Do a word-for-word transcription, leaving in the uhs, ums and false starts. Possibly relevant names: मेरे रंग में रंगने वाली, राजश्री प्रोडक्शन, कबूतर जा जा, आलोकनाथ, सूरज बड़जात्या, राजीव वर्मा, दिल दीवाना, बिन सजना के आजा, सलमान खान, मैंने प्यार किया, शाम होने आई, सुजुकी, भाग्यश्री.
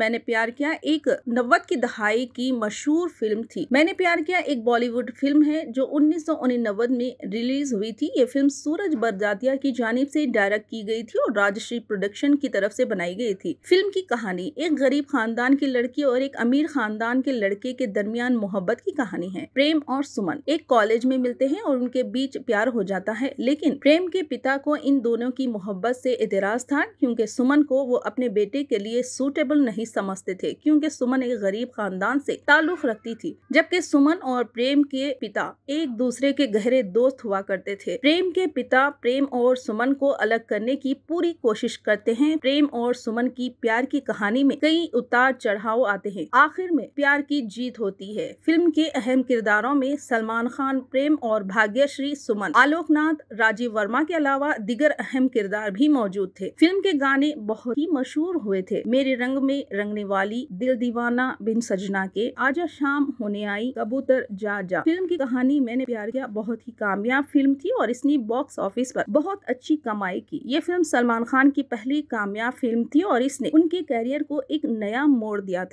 मैंने प्यार किया एक नब्बे की दहाई की मशहूर फिल्म थी। मैंने प्यार किया एक बॉलीवुड फिल्म है जो उन्नीस सौ उन्नबे में रिलीज हुई थी। ये फिल्म सूरज बड़जात्या की जानिब से डायरेक्ट की गई थी और राजश्री प्रोडक्शन की तरफ से बनाई गई थी। फिल्म की कहानी एक गरीब खानदान की लड़की और एक अमीर खानदान के लड़के के दरमियान मोहब्बत की कहानी है। प्रेम और सुमन एक कॉलेज में मिलते हैं और उनके बीच प्यार हो जाता है, लेकिन प्रेम के पिता को इन दोनों की मोहब्बत से एतराज था क्योंकि सुमन को वो अपने बेटे के लिए सूटेबल नहीं समझते थे क्योंकि सुमन एक गरीब खानदान से ताल्लुक रखती थी, जबकि सुमन और प्रेम के पिता एक दूसरे के गहरे दोस्त हुआ करते थे। प्रेम के पिता प्रेम और सुमन को अलग करने की पूरी कोशिश करते हैं। प्रेम और सुमन की प्यार की कहानी में कई उतार चढ़ाव आते हैं, आखिर में प्यार की जीत होती है। फिल्म के अहम किरदारों में सलमान खान प्रेम और भाग्यश्री सुमन, आलोकनाथ राजीव वर्मा के अलावा दिगर अहम किरदार भी मौजूद थे। फिल्म के गाने बहुत ही मशहूर हुए थे। मेरे रंग में रंगने वाली, दिल दीवाना, बिन सजना के आजा, शाम होने आई, कबूतर जा जा। फिल्म की कहानी मैंने प्यार किया बहुत ही कामयाब फिल्म थी और इसने बॉक्स ऑफिस पर बहुत अच्छी कमाई की। ये फिल्म सलमान खान की पहली कामयाब फिल्म थी और इसने उनके करियर को एक नया मोड़ दिया था।